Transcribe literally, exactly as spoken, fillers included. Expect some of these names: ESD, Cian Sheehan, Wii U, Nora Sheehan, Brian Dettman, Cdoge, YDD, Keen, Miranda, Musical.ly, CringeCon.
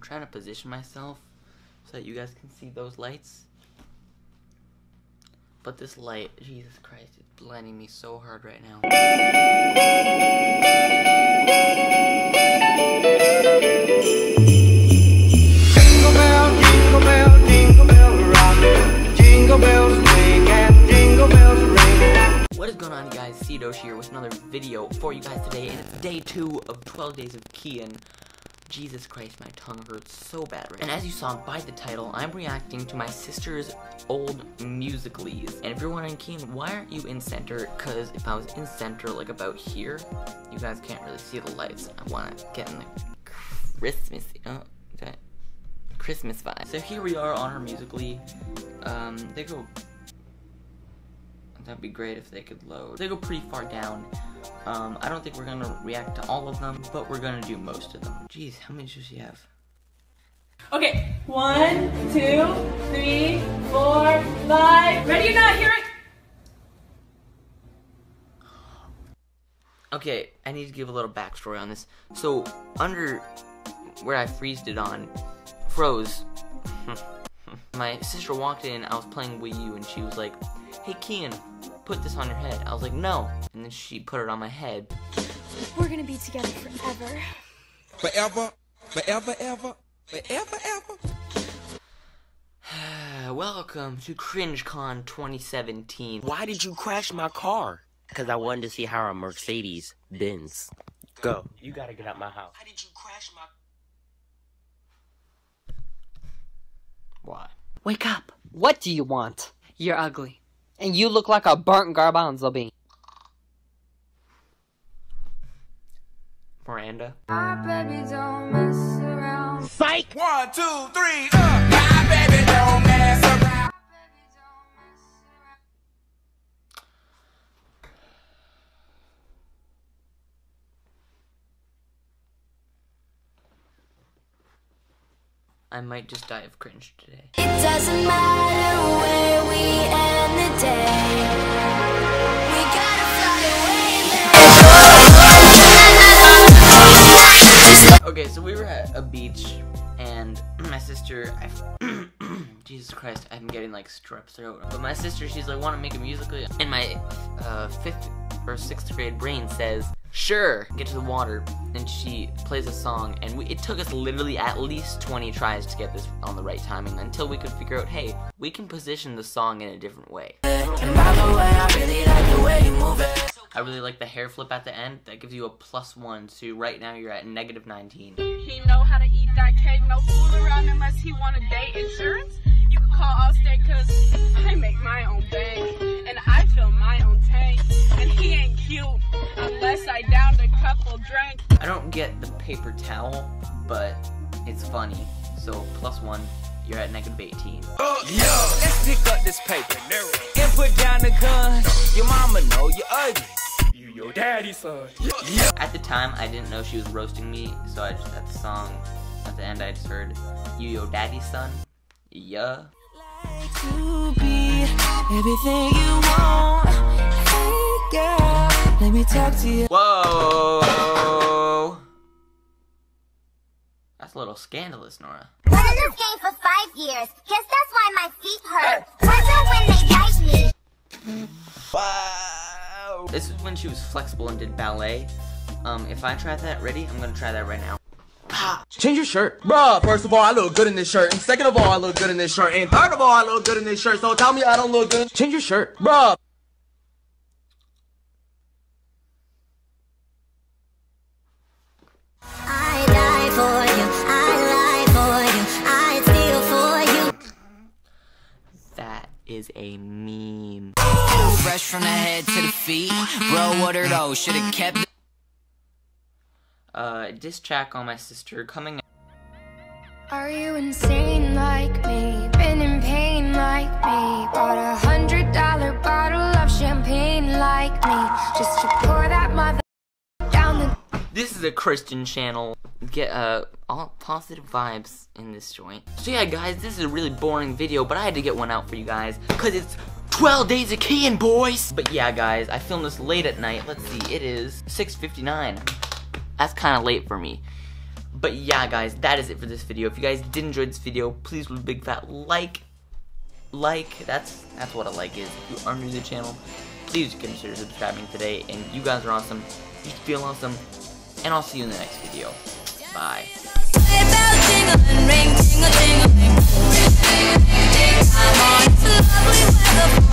I'm trying to position myself so that you guys can see those lights. But this light, Jesus Christ, it's blinding me so hard right now. Jingle bell, jingle bell, jingle bell rock. Jingle bells ring and jingle bells ring. What is going on, guys? Cdoge here with another video for you guys today, and it's day two of twelve days of Cian. Jesus Christ, my tongue hurts so bad right now. And as you saw by the title, I'm reacting to my sister's old Musical.lys. And if you're wondering, Keen, why aren't you in center? Because if I was in center, like about here, you guys can't really see the lights. I want to get in the Christmas, oh, that Christmas vibe. So here we are on her Musical.ly. Um, they go, that'd be great if they could load. They go pretty far down. Um, I don't think we're gonna react to all of them, but we're gonna do most of them. Jeez, how many does she have? Okay, one, two, three, four, five. Ready or not, here I... Okay, I need to give a little backstory on this. So, under where I freezed it on, froze. My sister walked in, I was playing Wii U, and she was like, "Hey, Cian, put this on your head." I was like, "No." And then she put it on my head. We're gonna be together forever. Forever, forever, ever, forever, ever. Welcome to CringeCon twenty seventeen. Why did you crash my car? Because I wanted to see how a Mercedes bends. Go. You gotta get out my house. Why did you crash my... Why? Wake up. What do you want? You're ugly. And you look like a burnt garbanzo bean. Miranda. My baby don't mess around. Psych! One, two, three, up! Uh. My baby don't mess around. I might just die of cringe today. It doesn't matter where we end the day. We gotta fly away. Okay, so we were at a beach, and my sister, I, Jesus Christ, I'm getting like strep throat. But my sister, she's like, "Want to make a musical?" And my uh, fifth or sixth grade brain says, "Sure." Get to the water, and she plays a song, and we, it took us literally at least twenty tries to get this on the right timing until we could figure out, hey, we can position the song in a different way. And by the way, I really like the way you move it. I really like the hair flip at the end. That gives you a plus one, so right now you're at negative nineteen. He know how to eat that cake. No fool around unless he want to date insurance. You can call Allstate, because I make my own bank, and I fill my own tank, and he ain't cute. I downed a couple drinks. I don't get the paper towel, but it's funny. So plus one, you're at negative eighteen. Oh, yo, let's pick up this paper and put down the gun. Your mama know you're ugly. You your daddy's son. Yeah. At the time, I didn't know she was roasting me, so I just at the song at the end, I just heard "You your daddy's son." Yeah. Like to be everything you want. Hey, girl. Let me talk to you. Whoa! That's a little scandalous, Nora. I've been in this game for five years. Guess that's why my feet hurt. What's up when they bite me? Wow! This is when she was flexible and did ballet. Um, if I try that, ready? I'm gonna try that right now. Change your shirt. Bruh, first of all, I look good in this shirt. And second of all, I look good in this shirt. And third of all, I look good in this shirt. So tell me I don't look good. Change your shirt. Bruh. Is a meme. Fresh from the head to the feet, bro, what are those? Should have kept uh diss track on my sister coming. Are you insane like me? Been in pain like me? Bought a hundred dollar bottle of champagne like me just to pour that mother down the. This is a Christian channel. Get uh all positive vibes in this joint. So yeah, guys, this is a really boring video, but I had to get one out for you guys because it's twelve days of Cian, boys. But yeah, guys, I filmed this late at night. Let's see, it is six fifty-nine. That's kind of late for me, But yeah, guys, that is it for this video. If you guys did enjoy this video, please leave a big fat like. Like, that's that's what a like is. If you are new to the channel, please consider subscribing today. And you guys are awesome. You feel awesome. And I'll see you in the next video. Bye. Ring, jingle, jingle, ring. It's a lovely weather.